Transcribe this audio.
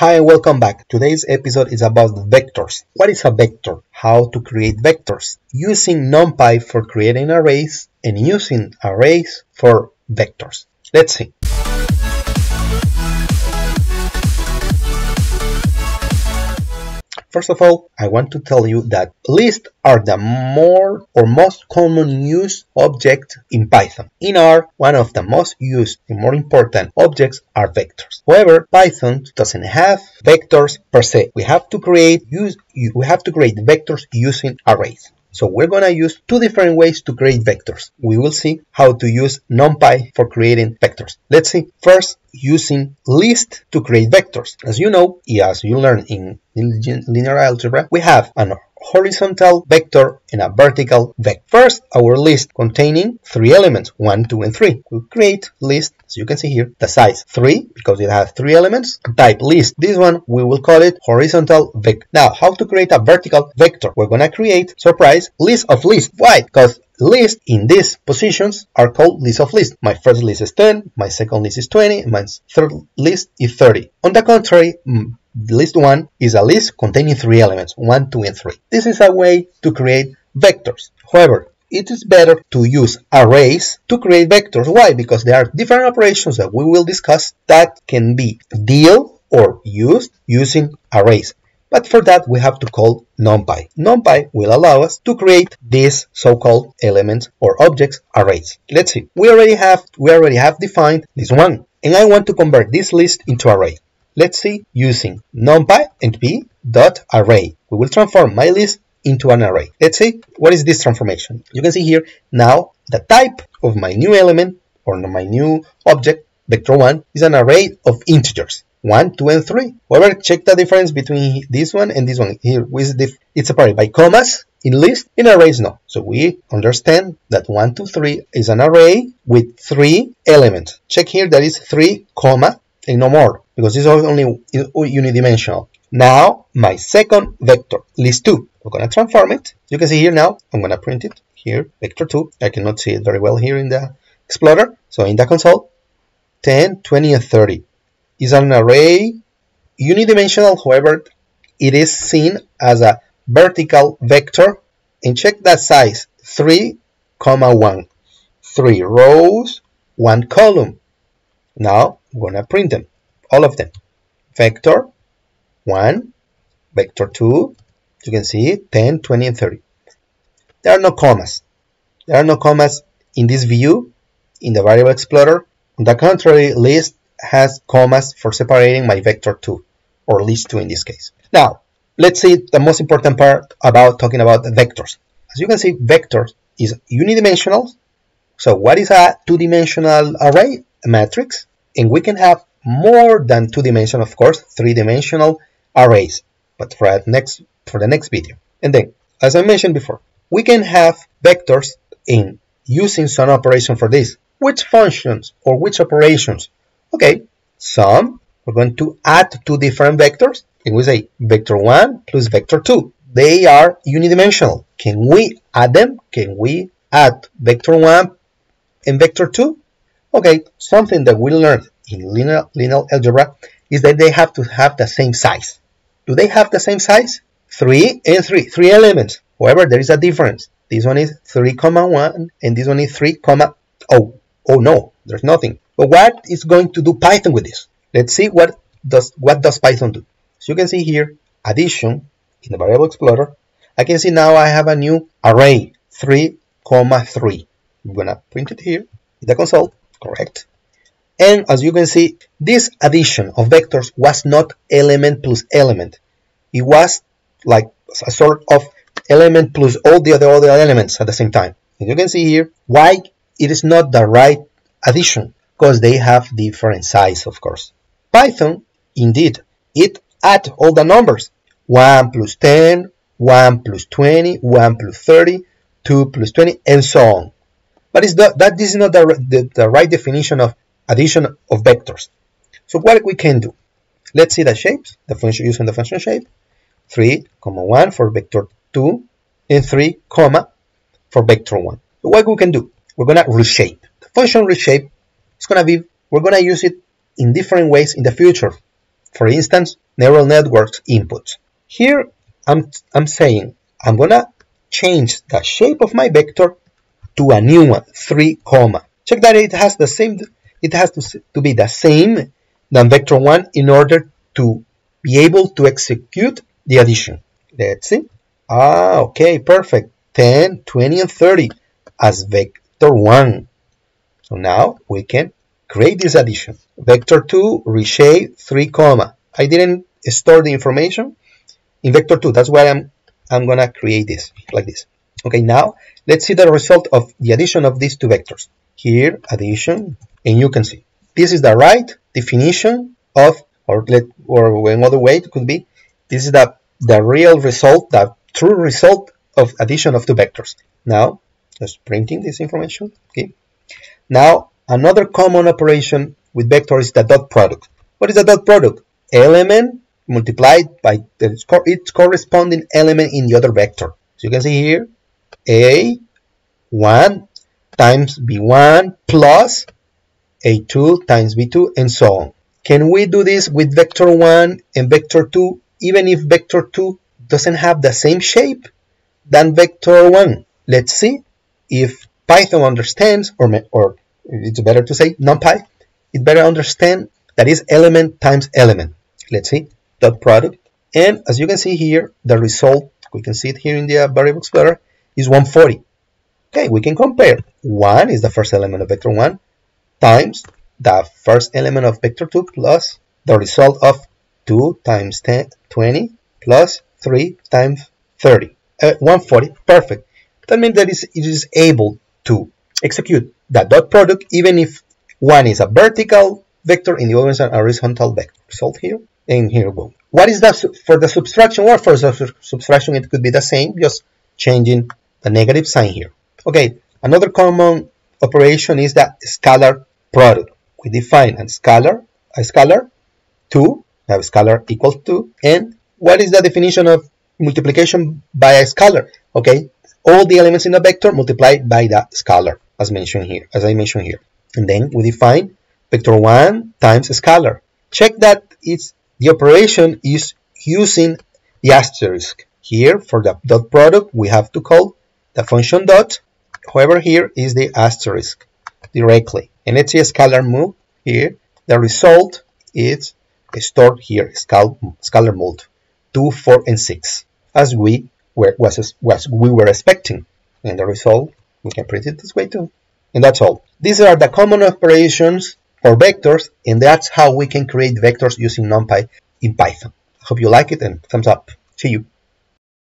Hi, welcome back. Today's episode is about vectors. What is a vector? How to create vectors? Using NumPy for creating arrays and using arrays for vectors. Let's see. First of all, I want to tell you that lists are the most common used object in Python. In R, one of the most used and more important objects are vectors. However, Python doesn't have vectors per se. We have to create vectors using arrays. So we're going to use two different ways to create vectors. We will see how to use NumPy for creating vectors. Let's see. First, using list to create vectors. As you know, as you learn in linear algebra, we have an horizontal vector and a vertical vector. First, our list containing three elements, 1, 2, and 3. We'll create list, as you can see here, the size 3, because it has 3 elements, type list. This one, we will call it horizontal vector. Now, how to create a vertical vector? We're gonna create, surprise, list of lists. Why? Because lists in these positions are called list of lists. My first list is 10, my second list is 20, my third list is 30. On the contrary, list 1 is a list containing 3 elements, 1, 2, and 3. This is a way to create vectors. However, it is better to use arrays to create vectors. Why? Because there are different operations that we will discuss that can be dealt or used using arrays. But for that, we have to call NumPy. NumPy will allow us to create these so-called elements or objects arrays. Let's see. We already have defined this one, and I want to convert this list into array. Let's see, using NumPy and p.array. We will transform my list into an array. Let's see, what is this transformation? You can see here, now the type of my new element or my new object, vector1, is an array of integers, 1, 2, and 3. However, check the difference between this one and this one. Here, it's separated by commas in list, in arrays no. So we understand that 1, 2, 3 is an array with 3 elements. Check here, that is 3, comma, and no more, because this is only unidimensional. Now, my second vector, list 2. We're going to transform it. You can see here now, I'm going to print it here, vector 2. I cannot see it very well here in the Explorer. So in the console, 10, 20, and 30. Is an array, unidimensional, however, it is seen as a vertical vector. And check that size, 3, 1. 3 rows, 1 column. Now, I'm going to print them, all of them. Vector 1, vector 2, you can see 10, 20, and 30. There are no commas. There are no commas in this view, in the Variable Explorer. On the contrary, list has commas for separating my vector 2, or list 2 in this case. Now, let's see the most important part about talking about vectors. As you can see, vectors is unidimensional. So what is a two-dimensional array? A matrix. And we can have more than two-dimensional, of course, three-dimensional arrays, but for the next video. And then, as I mentioned before, we can have vectors in using some operation for this. Which functions or which operations? Okay, sum, we're going to add two different vectors, and we say vector1 plus vector2. They are unidimensional. Can we add them? Can we add vector1 and vector2? Okay, something that we learned in linear algebra is that they have to have the same size. Do they have the same size? 3 and 3 elements. However, there is a difference. This one is 3, 1, and this one is 3, 0. Oh no, there's nothing. But what is going to do Python with this? Let's see what does Python do. So you can see here, addition in the Variable Explorer. I can see now I have a new array, 3, 3. I'm gonna print it here in the console, correct? And as you can see, this addition of vectors was not element plus element. It was like a sort of element plus all the other elements at the same time. And you can see here why it is not the right addition, because they have different size, of course. Python, indeed, it adds all the numbers. 1 plus 10, 1 plus 20, 1 plus 30, 2 plus 20, and so on. But this is not the right definition of addition of vectors. So what we can do? Let's see the shapes, the function using the function shape. 3, 1 for vector 2, and 3, for vector 1. So what we can do? We're going to reshape. The function reshape is going to be, we're going to use it in different ways in the future. for instance, neural networks inputs. Here I'm saying I'm gonna change the shape of my vector to a new one, 3, check that it has the same, it has to be the same than vector 1 in order to be able to execute the addition. Let's see. Ah, okay, perfect. 10, 20, and 30 as vector 1. So now we can create this addition. Vector 2, reshape 3. I didn't store the information in vector 2. That's why I'm gonna create this like this. Okay, now let's see the result of the addition of these two vectors. Here, addition, and you can see this is the right definition of, or another way it could be, this is the real result, the true result of addition of two vectors. Now, just printing this information. Okay. Now, another common operation with vectors is the dot product. What is the dot product? Element multiplied by its corresponding element in the other vector. So you can see here, A1 times B1 plus A2 times B2 and so on. Can we do this with vector 1 and vector 2 even if vector 2 doesn't have the same shape than vector 1? Let's see if Python understands, or it's better to say NumPy, it better understand that is element times element. Let's see dot product, and as you can see here, the result, we can see it here in the variable explorer, is 140. Okay, we can compare. 1 is the first element of vector 1 times the first element of vector 2 plus the result of 2 times 10, 20 plus 3 times 30. 140, perfect. That means that it is able to execute the dot product even if one is a vertical vector and the other is a horizontal vector. Result here and here go. What is that for the subtraction? Well, for the subtraction it could be the same, just changing the negative sign here. Okay, another common operation is the scalar product. We define a scalar 2, we have scalar equals 2, and what is the definition of multiplication by a scalar? Okay, all the elements in a vector multiplied by the scalar, as I mentioned here. And then we define vector 1 times scalar. Check that it's the operation is using the asterisk. Here for the dot product we have to call the function dot, however here is the asterisk directly. And let's see a scalar move here. The result is stored here, scalar mode 2, 4, and 6, as we were expecting. And the result, we can print it this way too. And that's all. These are the common operations for vectors, and that's how we can create vectors using NumPy in Python. I hope you like it, and thumbs up. See you.